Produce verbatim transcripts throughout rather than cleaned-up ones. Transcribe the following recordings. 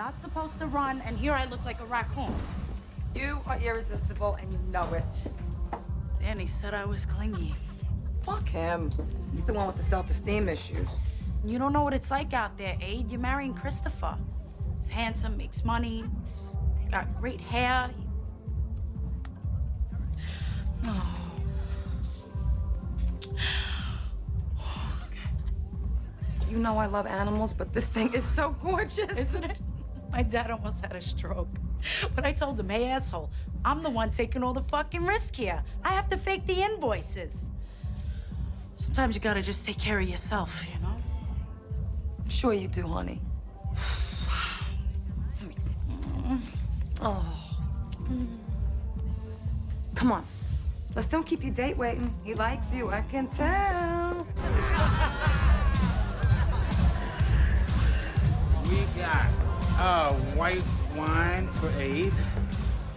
not supposed to run, and here I look like a raccoon. You are irresistible, and you know it. Danny said I was clingy. Fuck him. He's the one with the self-esteem issues. You don't know what it's like out there, Aid. You're marrying Christopher. He's handsome, makes money, he's got great hair. He... Oh. You know I love animals, but this thing is so gorgeous. Isn't it? My dad almost had a stroke. But I told him, hey, asshole, I'm the one taking all the fucking risk here. I have to fake the invoices. Sometimes you gotta just take care of yourself, you know? Sure you do, honey. Oh. Come on. Let's don't keep your date waiting. He likes you, I can tell. We got a white wine for Aid.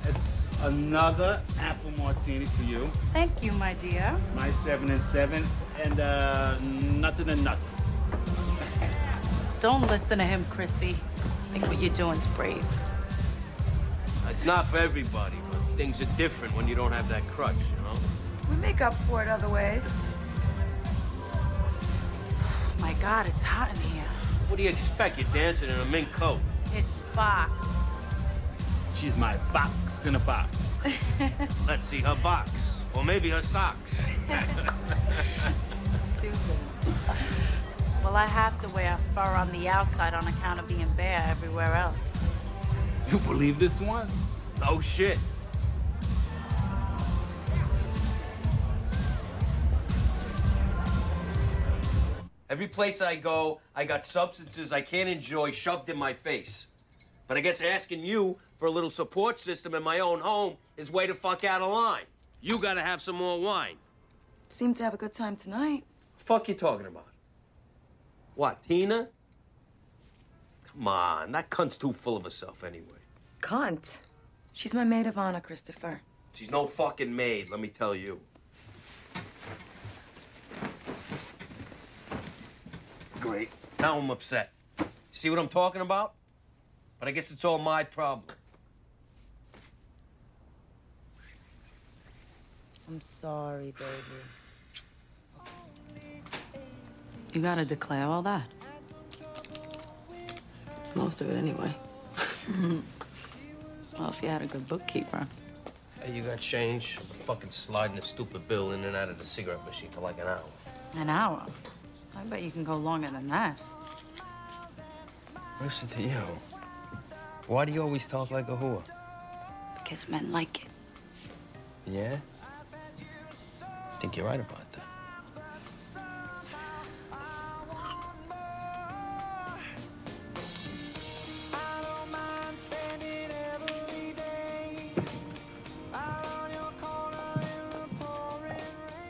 It's another apple martini for you. Thank you, my dear. My seven and seven, and uh, nothing and nothing. Don't listen to him, Chrissy. I think what you're doing's brave. It's not for everybody, but things are different when you don't have that crutch, you know? We make up for it other ways. Oh, my God, it's hot in here. What do you expect? You're dancing in a mink coat. It's Fox. She's my fox in a box. Let's see her box. Or maybe her socks. Stupid. Well, I have to wear fur on the outside on account of being bare everywhere else. You believe this one? Oh, shit. Every place I go, I got substances I can't enjoy shoved in my face. But I guess asking you for a little support system in my own home is way the fuck out of line. You gotta have some more wine. Seem to have a good time tonight. Fuck you talking about? What, Tina? Come on, that cunt's too full of herself anyway. Cunt? She's my maid of honor, Christopher. She's no fucking maid, let me tell you. Great. Now I'm upset. See what I'm talking about? But I guess it's all my problem. I'm sorry, baby. You gotta declare all that. Most of it, anyway. Well, if you had a good bookkeeper. Hey, you got change? I'm fucking sliding a stupid bill in and out of the cigarette machine for like an hour. An hour? I bet you can go longer than that. Listen to you. Why do you always talk like a whore? Because men like it. Yeah? I think you're right about that.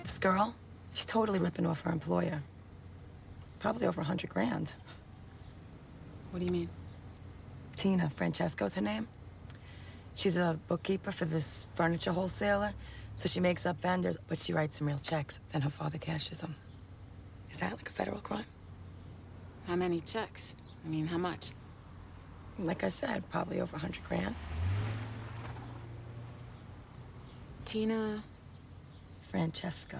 This girl, she's totally ripping off her employer. Probably over a hundred grand. What do you mean? Tina Francesco's her name. She's a bookkeeper for this furniture wholesaler, so she makes up vendors, but she writes some real checks, then her father cashes them. Is that like a federal crime? How many checks? I mean, how much? Like I said, probably over a hundred grand. Tina Francesco.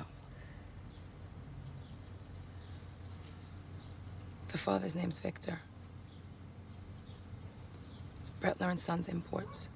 The father's name's Victor. It's Brettler and Son's Imports.